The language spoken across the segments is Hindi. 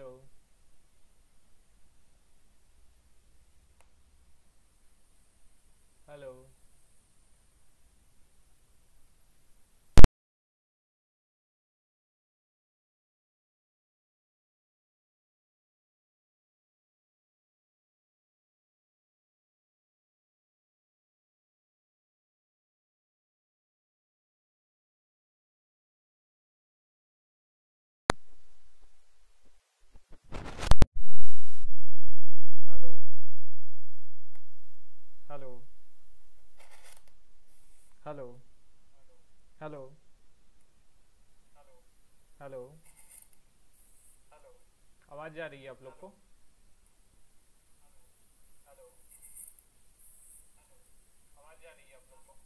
Hello. Hello. Hello. Hello. Hello. Hello. Hello. Hello. आवाज जा रही है आप लोग को? Hello. Hello. आवाज जा रही है आप लोग को?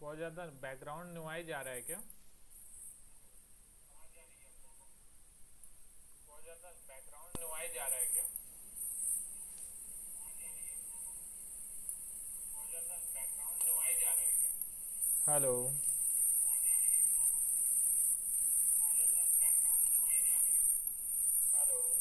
बहुत ज्यादा बैकग्राउंड नॉइज आ रहा है क्या? आवाज जा रही है आप लोग को? बहुत ज्यादा बैकग्राउंड नॉइज आ रहा है क्या? Hello. Hello. Hello.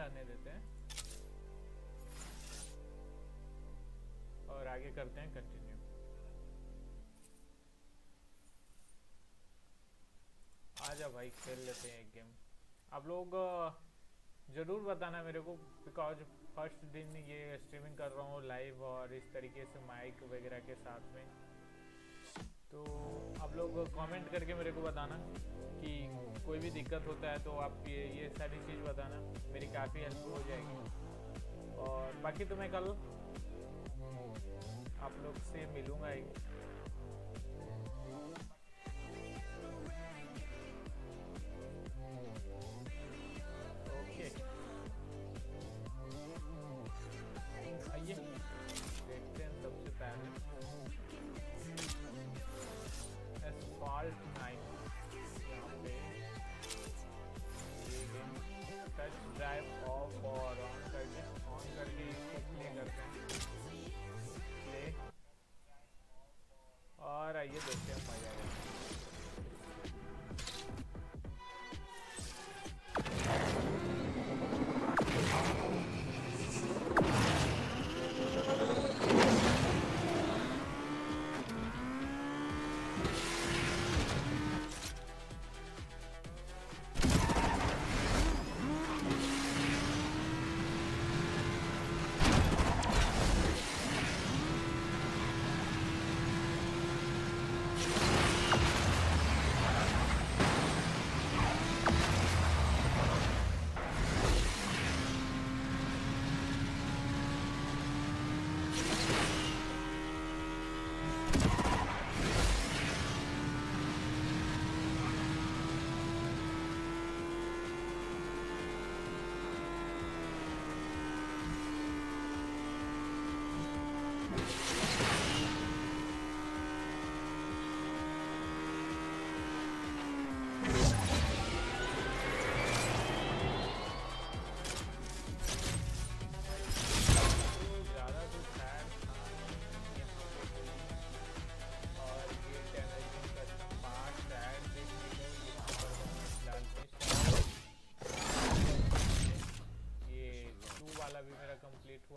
रहने देते हैं और आगे करते हैं कंटिन्यू. आजा भाई खेल लेते हैं एक गेम. आप लोग जरूर बताना मेरे को, बिकॉज फर्स्ट दिन ये स्ट्रीमिंग कर रहा हूँ लाइव और इस तरीके से माइक वगैरह के साथ में, तो आप लोग कमेंट करके मेरे को बताना कि कोई भी दिक्कत होता है तो आप ये सारी चीज़ बताना, मेरी काफ़ी हेल्प हो जाएगी. और बाकी तो मैं कल आप लोग से मिलूँगा ही. ओके आइए देखते हैं सबसे पहले एस्फाल्ट 9 ड्राइव ऑफ और ऑन करके इसको प्ले करते हैं. आइए देखते हैं मजा आएगा।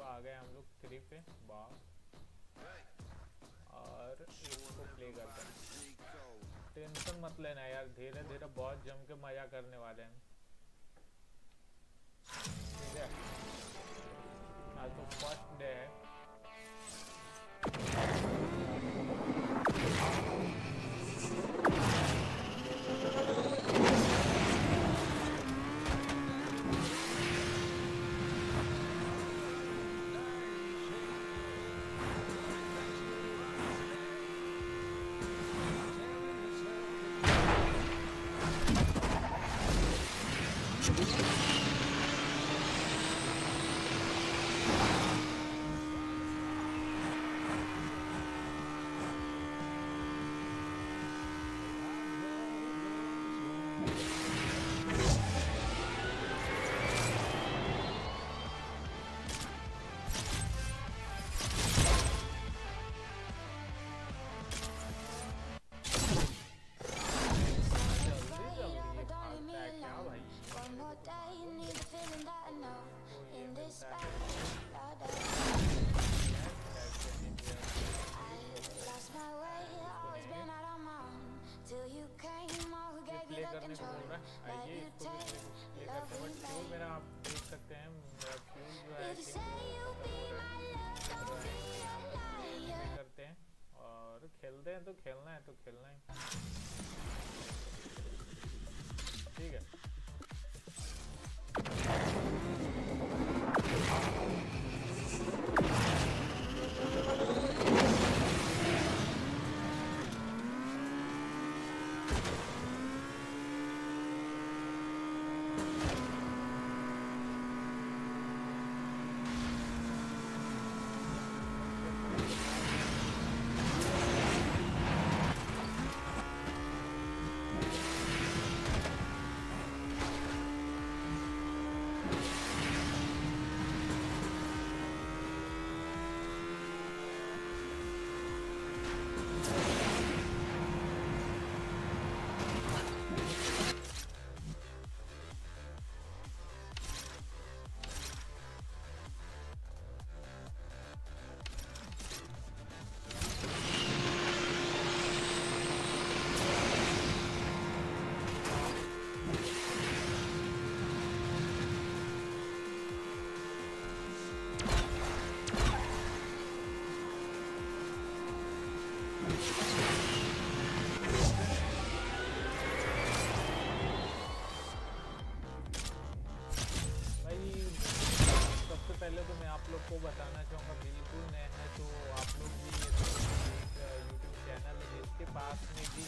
आ गए हम लोग 3 पे और इसको प्ले करते हैं। टेंशन मत लेना यार, धीरे धीरे बहुत जम के मजा करने वाले हैं। ठीक है, आज तो फर्स्ट डे है। खेलना है। ठीक है, आपको बताना चाहूँगा बिल्कुल नया है तो आप लोग भी YouTube चैनल है जिसके पास में भी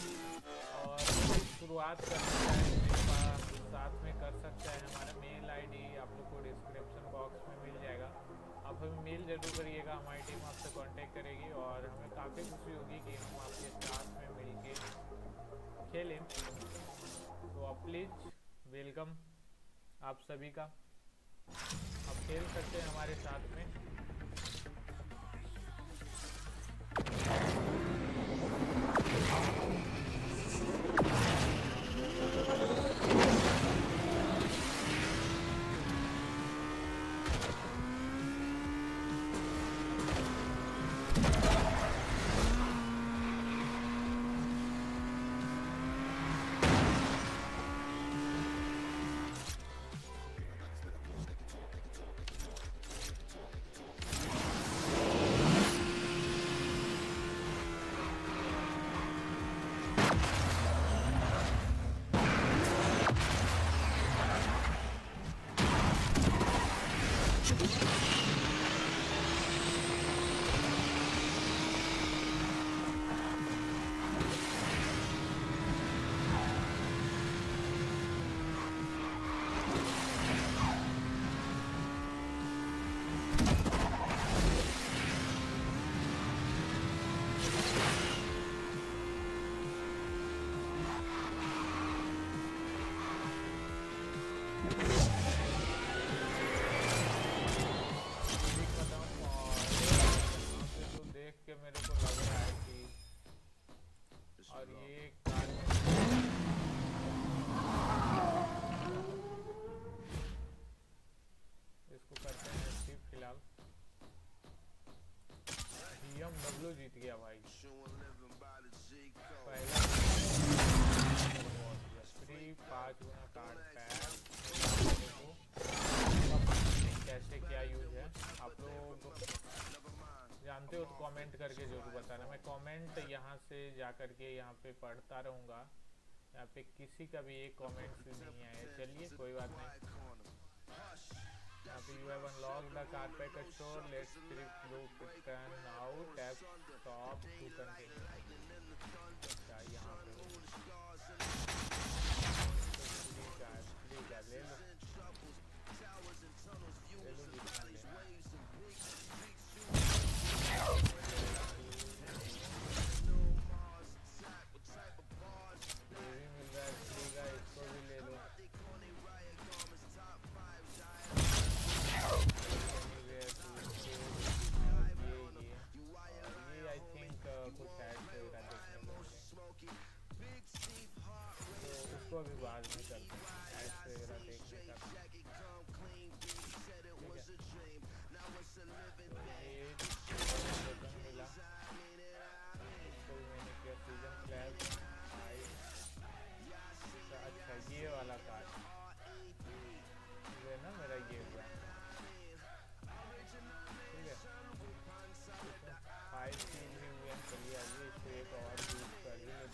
और शुरुआत करना है साथ में कर सकते हैं। हमारा मेल आईडी आप लोग को डिस्क्रिप्शन बॉक्स में मिल जाएगा, आप हमें मेल जरूर करिएगा, हमारी टीम आपसे कांटेक्ट करेगी और हमें काफ़ी खुशी होगी कि हम आपके साथ में मिलके खेलें। तो आप प्लीज़ वेलकम आप सभी का, आप खेल सकते हैं हमारे साथ में। के मेरे को लग रहा है कि और ये इसको करते हैं स्टीप। फिलहाल BMW जीत गया भाई। पहला 3-5 गुना कार्ड कैसे क्या यूज है आप लोग जानते हो तो कमेंट करके जरूर बताना। मैं कमेंट यहाँ से जा करके यहाँ पे पढ़ता रहूँगा। यहाँ पे किसी का भी एक कमेंट नहीं आया, चलिए कोई बात नहीं। यहाँ पे you have unlock the carpet store, let's script loop turn now, tap stop to continue. यहाँ भी बात नहीं करते वगैरह देखने का। अच्छा ये वाला कार्ड ना मेरा ये हुआ ठीक है। 5 3 भी हुए हैं। चलिए आइए इसको एक और यूज कर लेते हैं।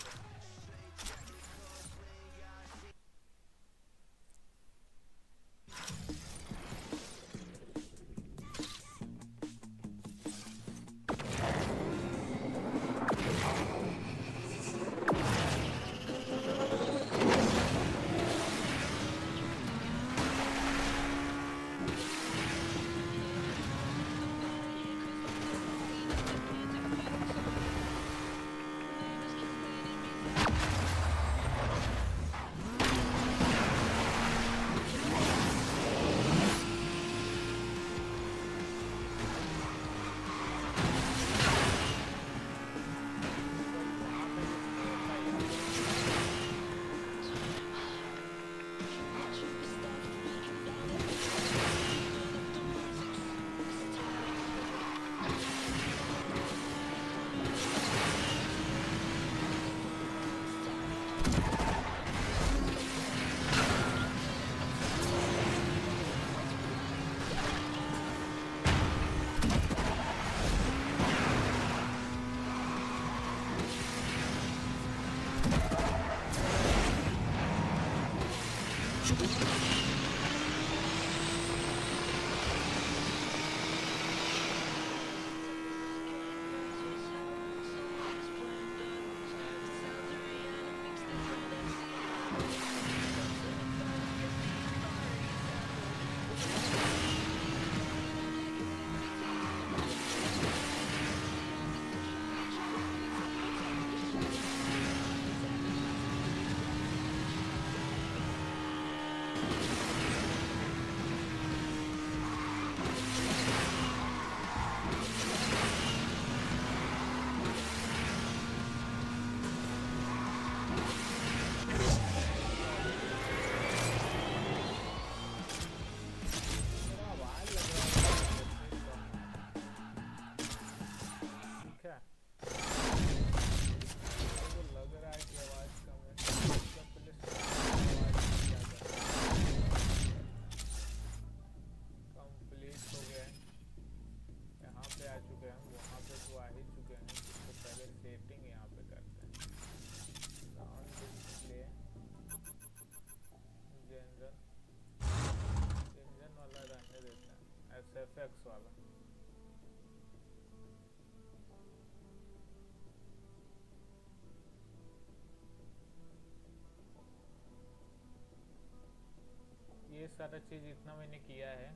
FX वाला ये सारा चीज इतना मैंने किया है।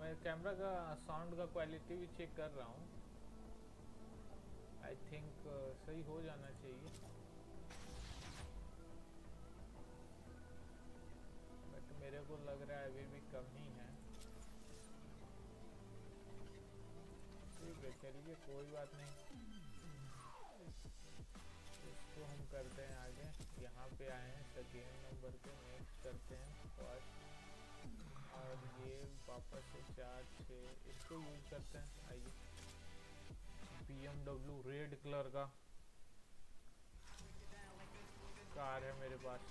मैं कैमरा का साउंड का क्वालिटी भी चेक कर रहा हूँ। आई थिंक सही हो जाना चाहिए। मेरे को लग रहा है फिर भी कम ही है। ठीक है चलिए कोई बात नहीं, इसको हम करते हैं आगे। यहाँ पे आए हैं सेकेंड नंबर पे, नेक्स्ट करते हैं फर्स्ट, और ये वापस से 4 6 इसको यूज करते हैं। आइए BMW रेड कलर का कार है मेरे पास,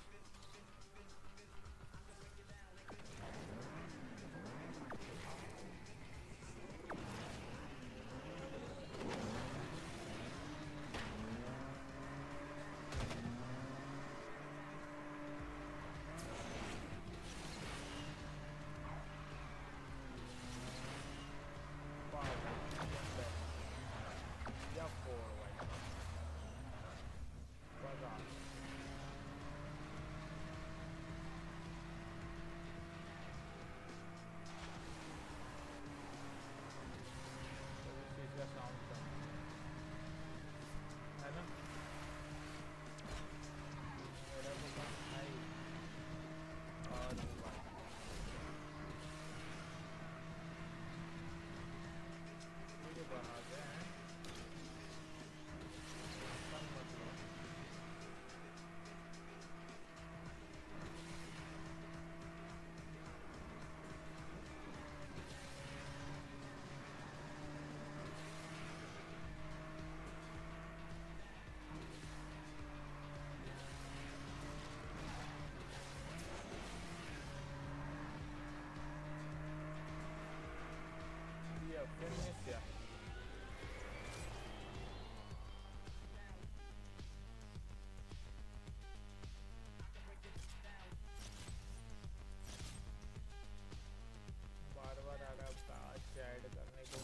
है ना। मेरा दुकान आई और मुझे बनाते हैं Venecia. बार बार आ रहा है टास्क ऐड करने को।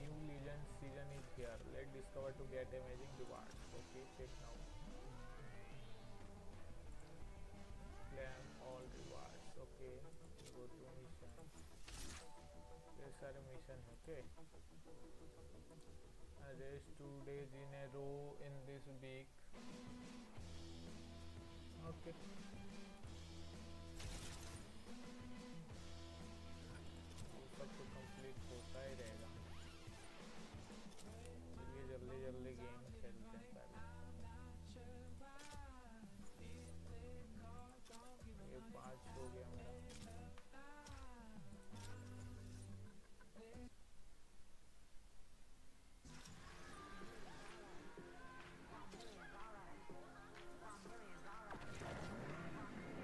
New legend season is here, let discover to get amazing rewards. Okay check now, claim all rewards. Okay go to mission, ये सारे मिशन है। Okay race 2 days in a row in this week. Okay सब तो कंप्लीट होता ही रहेगा। ये जल्दी जल्दी गेम खेलते हैं सारे। ये 5 हो गया मेरा। $1 million.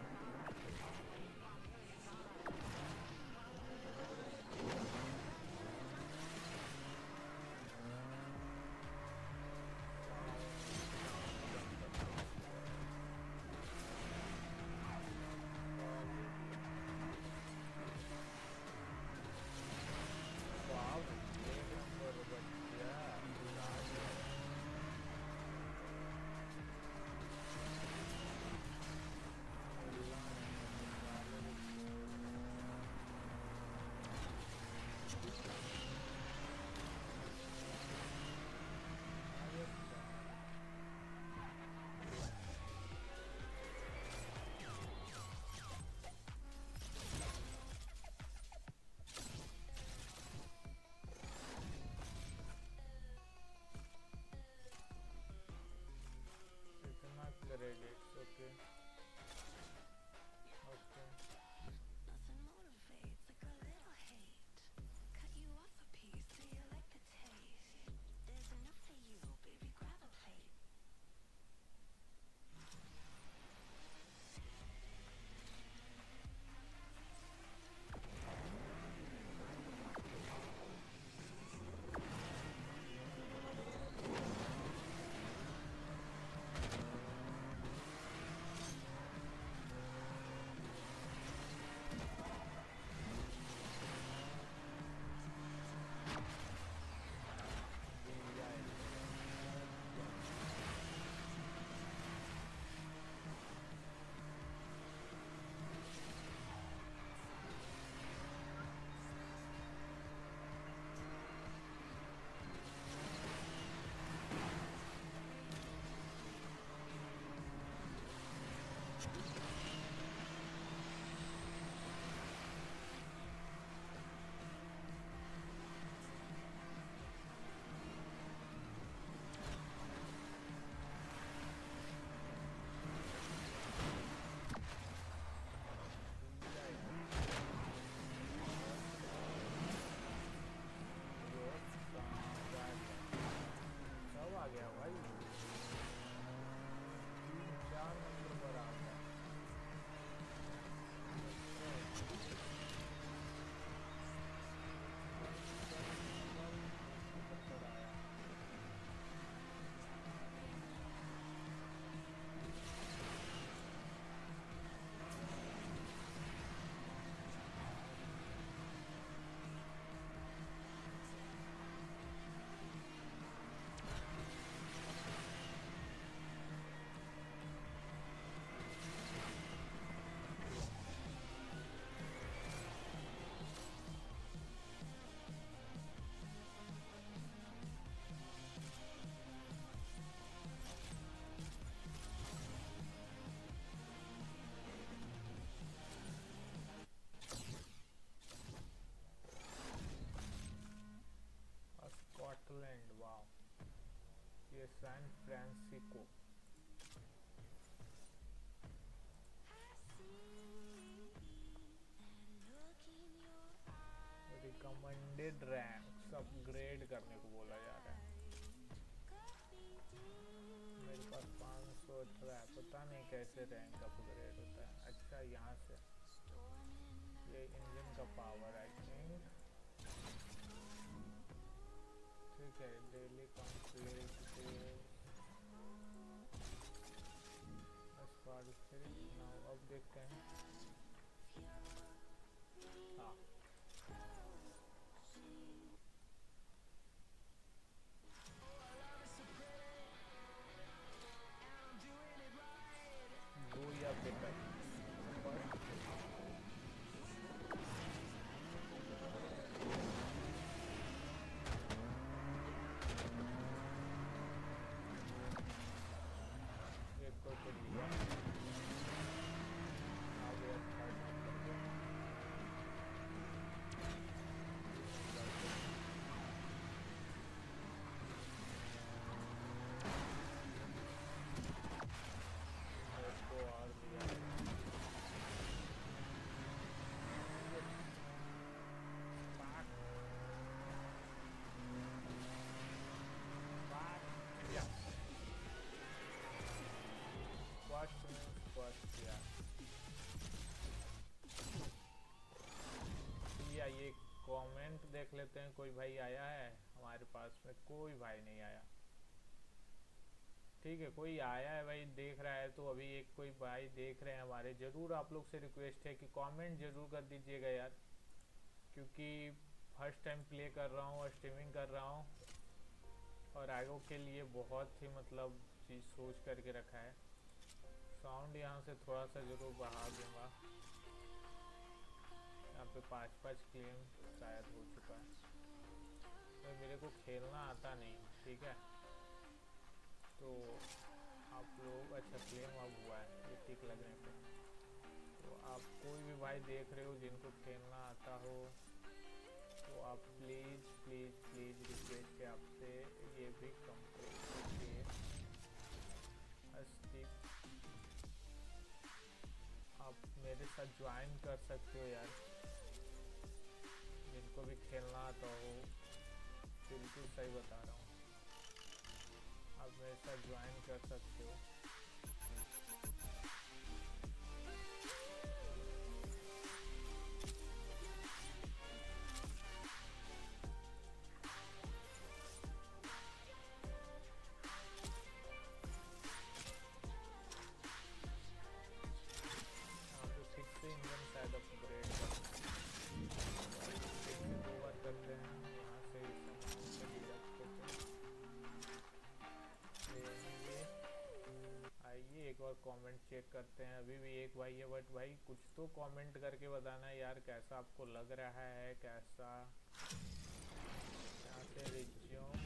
de San Francisco. Recommended ranks upgrade करने को बोला जा रहा है। मेरे पास 518 है, पता नहीं कैसे रैंक अपग्रेड होता है। अच्छा यहाँ से ये इंजन का पावर आई थिंक ठीक है। डेली कंप्लीट नाउ, अब देखते हैं। हाँ गोया बेटा या ये कमेंट देख लेते हैं। कोई भाई आया है? हमारे पास में कोई भाई नहीं आया। ठीक है, कोई आया है भाई देख रहा है तो अभी एक कोई भाई देख रहे हैं हमारे, जरूर आप लोग से रिक्वेस्ट है कि कमेंट जरूर कर दीजिएगा यार, क्योंकि फर्स्ट टाइम प्ले कर रहा हूँ और स्ट्रीमिंग कर रहा हूँ और आगो के लिए बहुत ही मतलब चीज़ सोच करके रखा है। साउंड यहाँ से थोड़ा सा जरूर बढ़ा दूंगा। यहाँ पे 5-5 क्लेम शायद हो चुका है तो मेरे को खेलना आता नहीं, ठीक है। तो आप लोग अच्छा क्लेम अब हुआ है ये ठीक लगने पे, तो आप कोई भी भाई देख रहे हो जिनको खेलना आता हो तो आप प्लीज़ प्लीज़ प्लीज़ रिक्वेस्ट है आपसे ये भी कंप्लीट करके आप मेरे साथ ज्वाइन कर सकते हो यार। जिनको भी खेलना आता हो, बिल्कुल सही बता रहा हूँ, आप मेरे साथ ज्वाइन कर सकते हो। कमेंट चेक करते हैं। अभी भी एक भाई है, बट भाई कुछ तो कमेंट करके बताना यार कैसा आपको लग रहा है, कैसा यहाँ से resume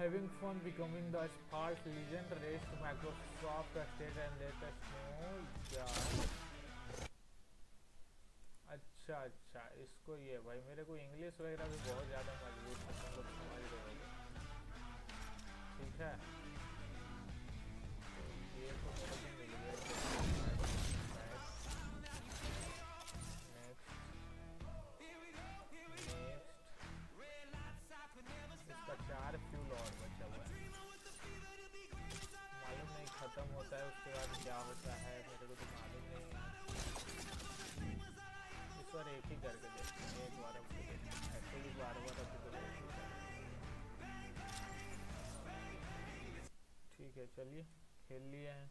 Having fun becoming the Spark Legion, race to Microsoft State and let us know. अच्छा अच्छा अच्छा इसको ये भाई मेरे को इंग्लिश वगैरह भी बहुत ज़्यादा मजबूत है तो समझ रहे हो ठीक है। ये तो मुझे मिल गया नेक्स्ट इसका 4 फ्यूल और बचा हुआ है मालूम नहीं ख़त्म होता है उसके बाद क्या होता है मेरे को तो मालूम नहीं। पर एक ही करके देखते हैं एक बार अपने एक्चुअली बार अपने ठीक है चलिए खेल लिए हैं।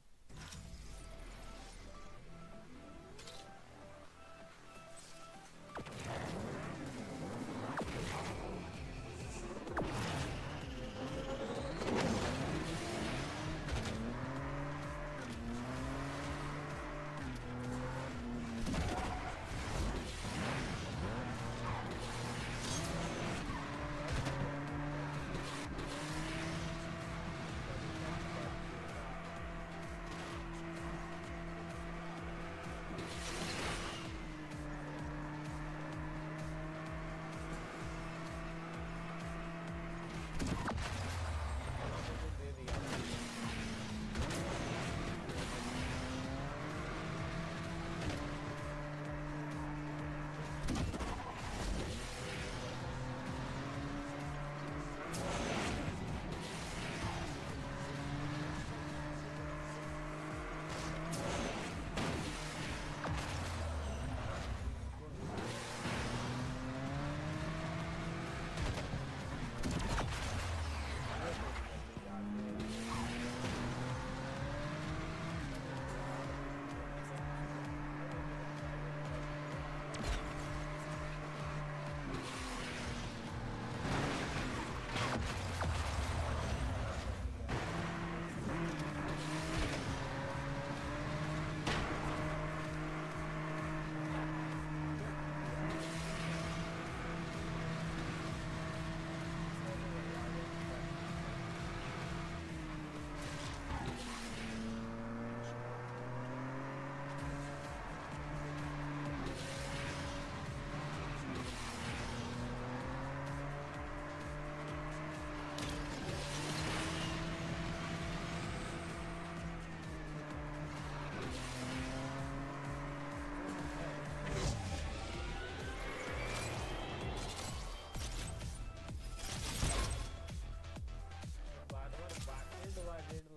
रूम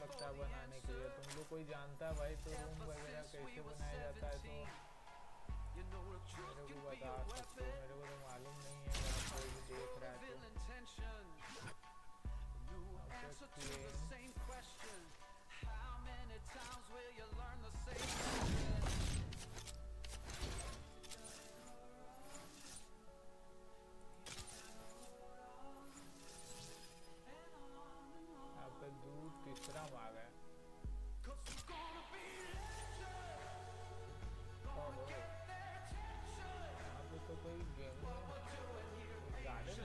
लगता है बनाने के लिए तुम लोग कोई जानता है भाई तो रूम वगैरह कैसे बनाया जाता है तो मेरे को बता सकते हो। मेरे को तो मालूम नहीं है कोई भी देख रहा है तीसरा भाग है। अब तो कोई गेम गार्डन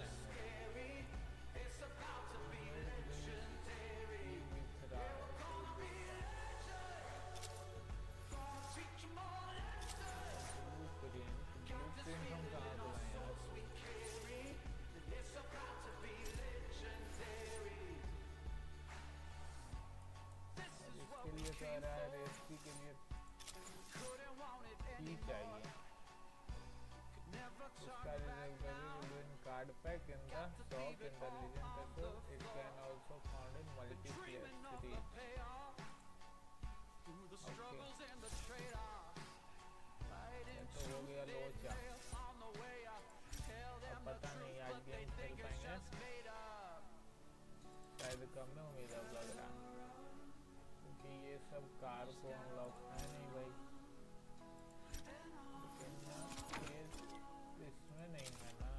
कह रहा है रेसिपी के लिए की चाहिए उसका reservation card pack in the shop in the legend तो it can also found in multiplayer series. तो हो गया लोचा अब पता नहीं आज गेम खेल पाएंगे शायद कम में उम्मीद अब लग रहा है ये सब कार को अनलॉक है नहीं भाई इसमें नहीं है ना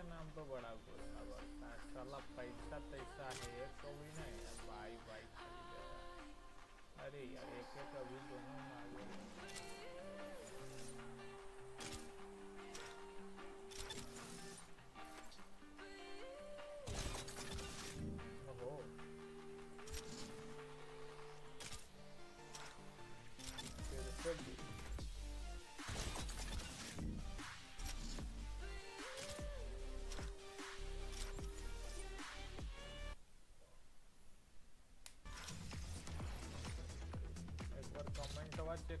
के नाम तो बड़ा गुस्सा बढ़ता है, साला पैसा तैसा है कभी नहीं है, भाई भाई खरीदेगा। अरे यार एक कभी दोनों चेक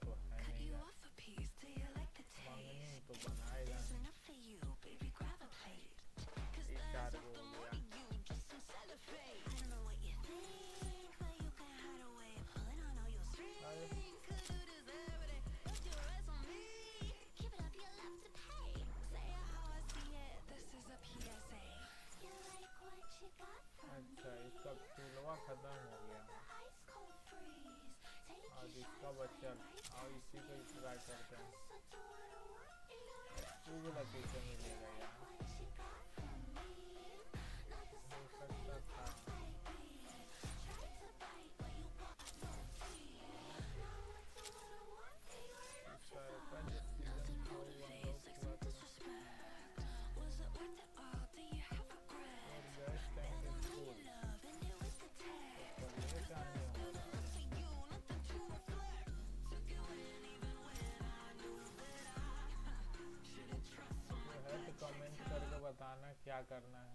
तो है नहीं मांगनी तो बनाएगा। इशारे हो गया अच्छा इसका फूलवा खत्म हो गया और इसका बच्चा और इसी को ट्राई करते हैं पूरा कैसे मिलेगा यार हो सकता था। बताना क्या करना है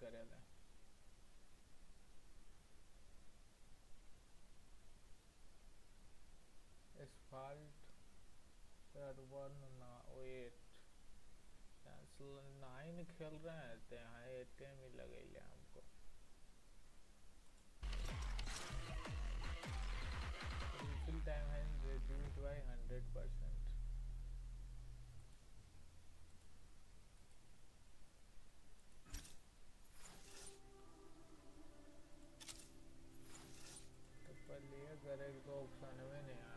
करेला है। एस्फाल्ट 108 9 खेल रहे हैं तो यहाँ 8 में लगेगा हमको। Full time has reduced by 100%. Correct तो ऑप्शन में नहीं आ रहा।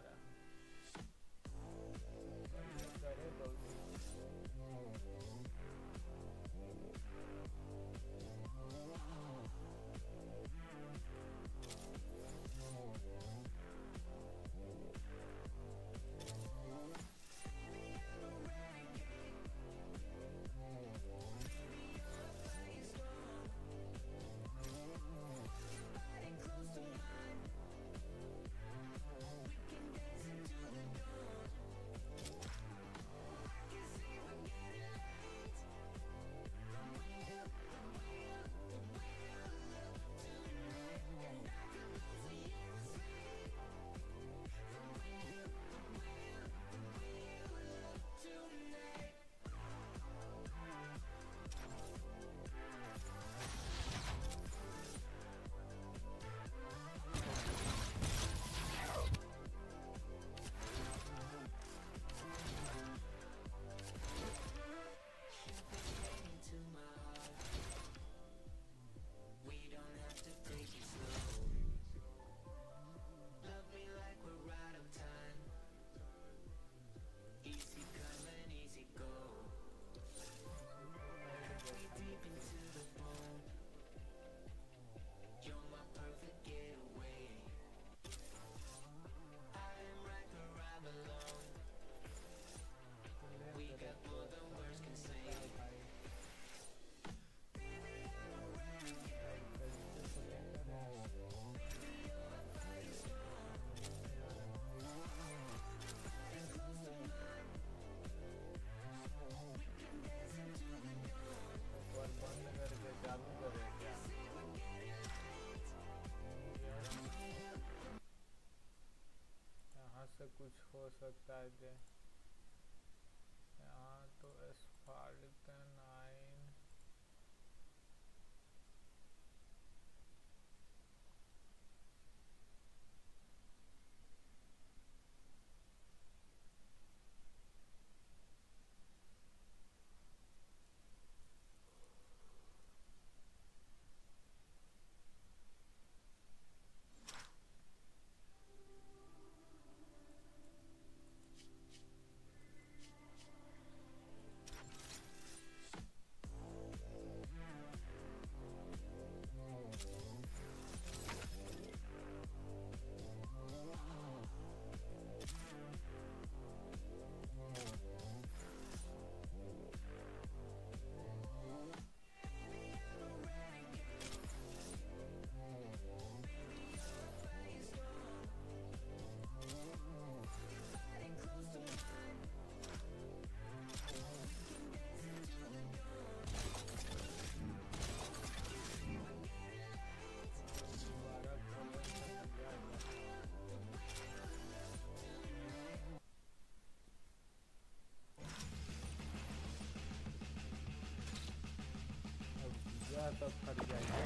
कुछ हो सकता है कि यहाँ तो एस्फाल्ट 9 तब फट जाएगा।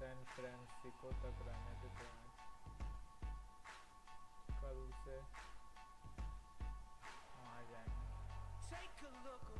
सैन फ्रांसिस्को तक रहने देते हैं, कल से आ जाएंगे।